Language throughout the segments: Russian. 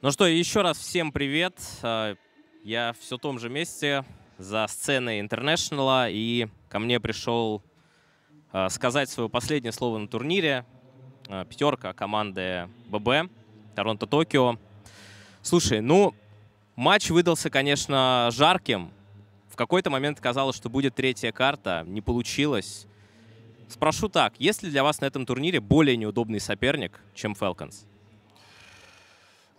Ну что, еще раз всем привет. Я все в том же месте за сценой Интернешнала, и ко мне пришел сказать свое последнее слово на турнире. Пятерка команды ББ, ТОРОНТОТОКYO. Слушай, ну, матч выдался, конечно, жарким. В какой-то момент казалось, что будет третья карта, не получилось. Спрошу так, есть ли для вас на этом турнире более неудобный соперник, чем Falcons?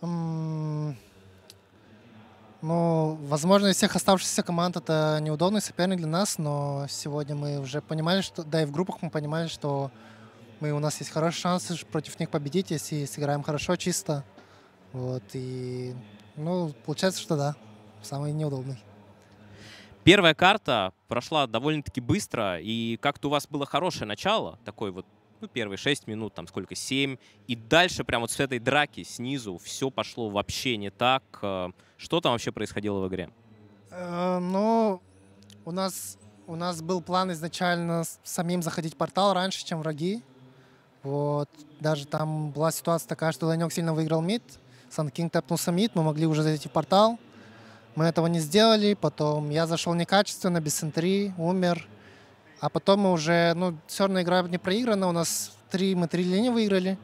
Ну, возможно, из всех оставшихся команд это неудобный соперник для нас, но сегодня мы уже понимали, что, да и в группах мы понимали, что у нас есть хорошие шансы против них победить, если сыграем хорошо, чисто. Вот, и, ну, получается, что да, самый неудобный. Первая карта прошла довольно-таки быстро, и как-то у вас было хорошее начало, такой вот, ну, первые 6 минут, там сколько, 7, и дальше прям вот с этой драки снизу все пошло вообще не так. Что там вообще происходило в игре? Ну, у нас был план изначально самим заходить в портал раньше, чем враги. Вот, даже там была ситуация такая, что Ланёк сильно выиграл мид, Сан-Кинг тэпнулся мид, мы могли уже зайти в портал. Мы этого не сделали, потом я зашел некачественно, без энтри, умер. А потом мы уже, ну, все равно игра не проиграна, у нас мы три линии выиграли.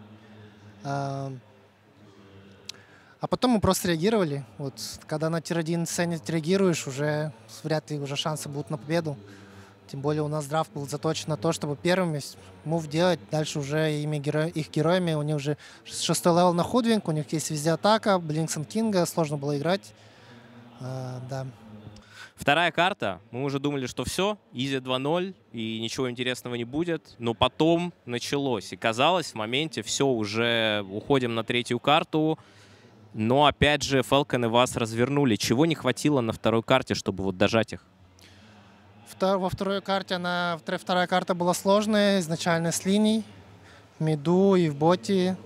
А потом мы просто реагировали. Вот, когда на тир-1 сцене реагируешь, уже вряд ли уже шансы будут на победу. Тем более у нас драфт был заточен на то, чтобы первыми мув делать. Дальше уже их героями, у них уже 6-й левел на Худвинг, у них есть везде атака, Блинкс и Кинга, сложно было играть. Да. Вторая карта. Мы уже думали, что все, изи 2-0, и ничего интересного не будет. Но потом началось. И казалось, в моменте все, уже уходим на третью карту. Но опять же, Falcons вас развернули. Чего не хватило на второй карте, чтобы вот дожать их? Во второй карте вторая карта была сложная. Изначально с линий. В миду и в боте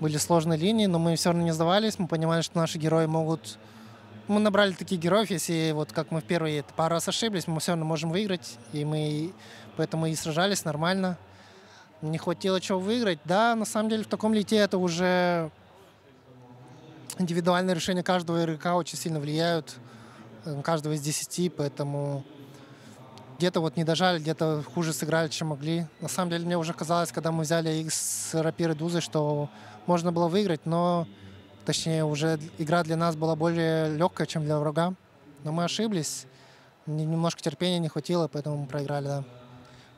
были сложные линии, но мы все равно не сдавались. Мы понимали, что наши герои могут... Мы набрали таких героев, если вот как мы в первые пару раз ошиблись, мы все равно можем выиграть, и мы поэтому и сражались нормально. Не хватило чего выиграть. Да, на самом деле в таком лите это уже индивидуальные решения каждого игрока очень сильно влияют, каждого из 10, поэтому где-то вот не дожали, где-то хуже сыграли, чем могли. На самом деле мне уже казалось, когда мы взяли их с рапиры Дузы, что можно было выиграть, но... Точнее, уже игра для нас была более легкая, чем для врага. Но мы ошиблись. Немножко терпения не хватило, поэтому мы проиграли, да.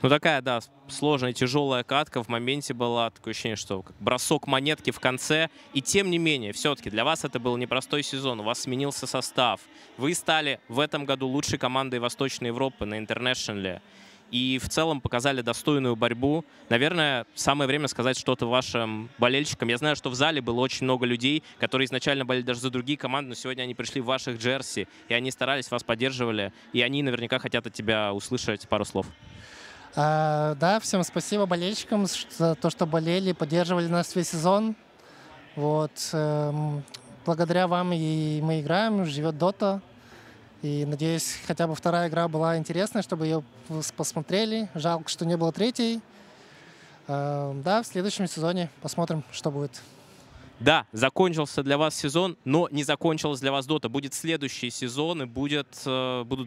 Ну такая, да, сложная, тяжелая катка. В моменте было такое ощущение, что бросок монетки в конце. И тем не менее, все-таки для вас это был непростой сезон. У вас сменился состав. Вы стали в этом году лучшей командой Восточной Европы на Интернешнале. И в целом показали достойную борьбу. Наверное, самое время сказать что-то вашим болельщикам. Я знаю, что в зале было очень много людей, которые изначально болели даже за другие команды, но сегодня они пришли в ваших джерси, и они старались, вас поддерживали, и они наверняка хотят от тебя услышать пару слов. Да, всем спасибо болельщикам за то, что болели, поддерживали нас весь сезон. Вот. Благодаря вам и мы играем, живет Dota. И надеюсь, хотя бы вторая игра была интересная, чтобы ее посмотрели. Жалко, что не было третьей. Да, в следующем сезоне посмотрим, что будет. Да, закончился для вас сезон, но не закончилась для вас Dota. Будет следующий сезон и будут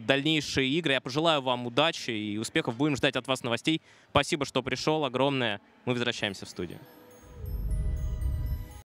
дальнейшие игры. Я пожелаю вам удачи и успехов. Будем ждать от вас новостей. Спасибо, что пришел. Огромное. Мы возвращаемся в студию.